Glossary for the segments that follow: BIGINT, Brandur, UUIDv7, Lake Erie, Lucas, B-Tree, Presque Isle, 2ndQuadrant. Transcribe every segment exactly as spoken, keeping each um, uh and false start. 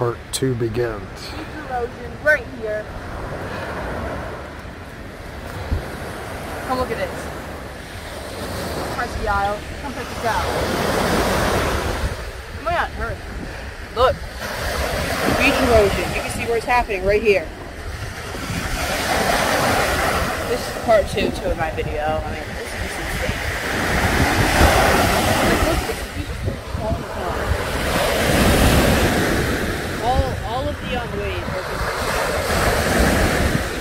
part two begins. This erosion right here. Come look at this. Presque Isle. Come check this out. Come on, hurry. Look. Beach erosion. You can see where it's happening right here. This is part two, two of my video. I mean, this is insane. Like, look, it's beautiful all the time. All, all of the um, ways are just,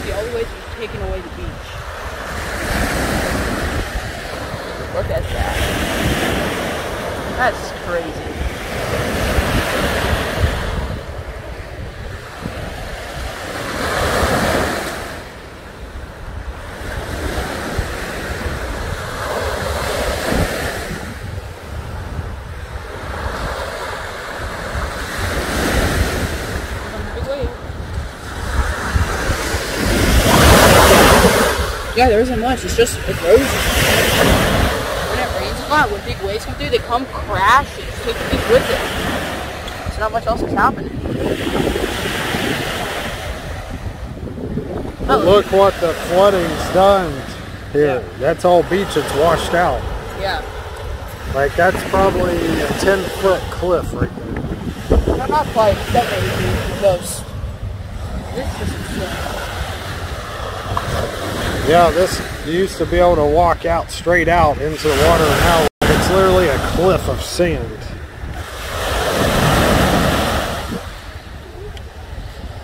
the old ways are just taking away the beach. Look at that. That's crazy. Yeah, there isn't much. It's just it roses. When it rains a lot, when big waves come through, they come crashing, just take the beach with it. There's not much else that's happening. Well, look what the flooding's done here. Yeah. That's all beach. It's washed out. Yeah. Like that's probably a ten foot cliff right there. No, not quite. That may be close. This is insane. Yeah, this, you used to be able to walk out straight out into the water, and now it's literally a cliff of sand.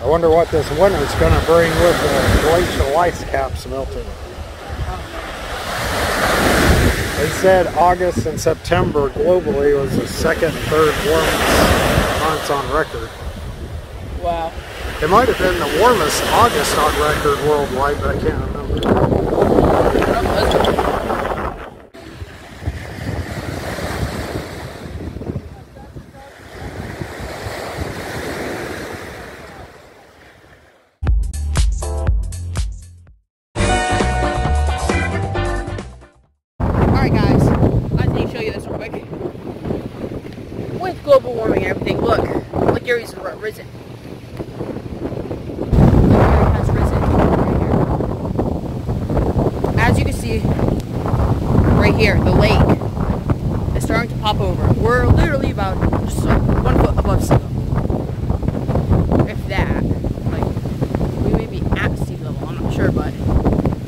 I wonder what this winter's gonna bring with the glacial ice caps melting. They said August and September globally was the second and third warmest months on record. Wow. It might have been the warmest August on record worldwide, but I can't remember. Alright guys, I just need to show you this real quick. With global warming and everything, look, Lake Erie's risen. Right here, the lake is starting to pop over. We're literally about just one foot above sea level. If that, like, we may be at sea level, I'm not sure, but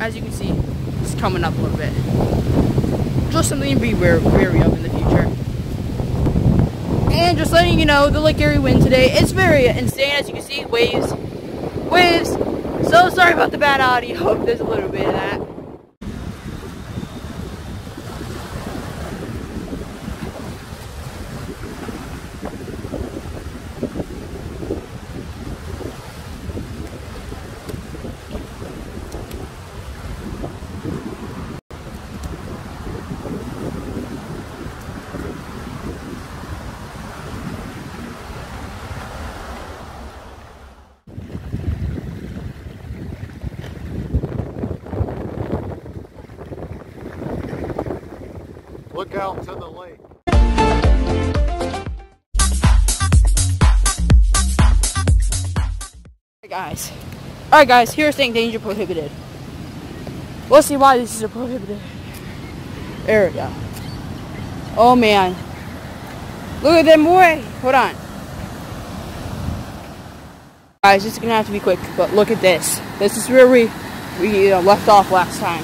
as you can see, it's coming up a little bit. Just something to be wary, wary of in the future. And just letting you know, the Lake Erie wind today is very insane, as you can see, waves, waves. So sorry about the bad audio, there's a little bit of that. Look out to the lake. Hey guys. Alright guys, here's thing danger prohibited. Let's see why this is a prohibited area. Oh man. Look at them way. Hold on. Guys, this is gonna have to be quick, but look at this. This is where we, we uh, left off last time.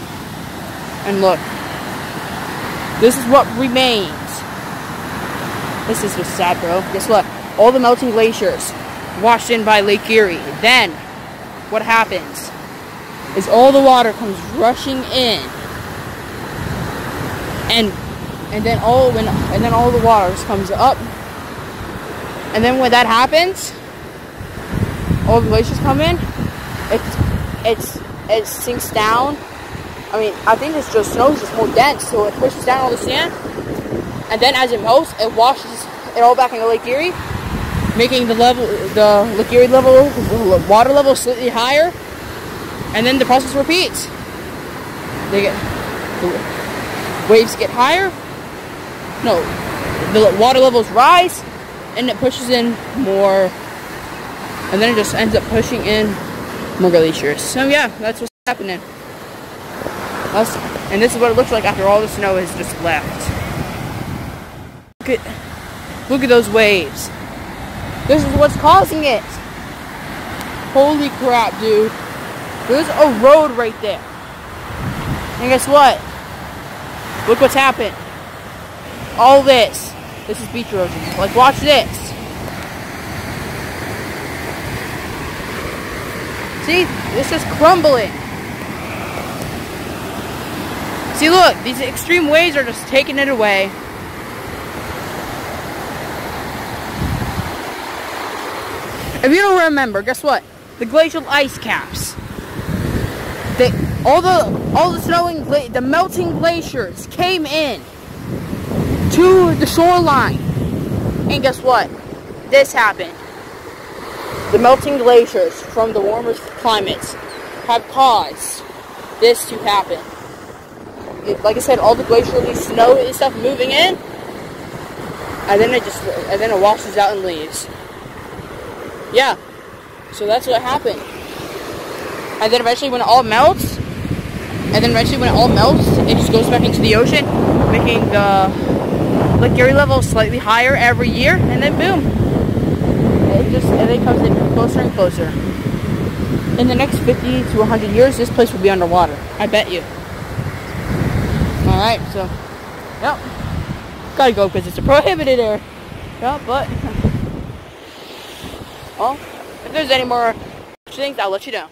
And look. This is what remains. This is just sad, bro. Guess what? All the melting glaciers washed in by Lake Erie. Then, what happens is all the water comes rushing in, and and then all when and then all the water just comes up, and then when that happens, all the glaciers come in. It's it's it sinks down. I mean, I think it's just snow, it's just more dense, so it pushes down all the sand, and then as it melts, it washes it all back into Lake Erie, making the level, the Lake Erie level, water level slightly higher, and then the process repeats. They get, the waves get higher, no, the water levels rise, and it pushes in more and then it just ends up pushing in more glaciers. So yeah, that's what's happening. That's, and this is what it looks like after all the snow is just left. Look at, look at those waves. This is what's causing it. Holy crap, dude. There's a road right there. And guess what? Look what's happened. All this. This is beach erosion. Like, watch this. See? This is crumbling. See, look. These extreme waves are just taking it away. If you don't remember, guess what? The glacial ice caps. They, all the all the snowing, the melting glaciers came in to the shoreline, and guess what? This happened. The melting glaciers from the warmer climates have caused this to happen. It, like I said, all the glacially snow and stuff moving in, and then it just and then it washes out and leaves. Yeah, so that's what happened. And then eventually when it all melts, and then eventually when it all melts, it just goes back into the ocean, making the Lake Erie level slightly higher every year, and then boom. It just, and it comes in closer and closer. In the next fifty to one hundred years, this place will be underwater. I bet you. Alright, so, yep. Gotta go because it's a prohibited area. Yeah, but, well, if there's any more things, I'll let you know.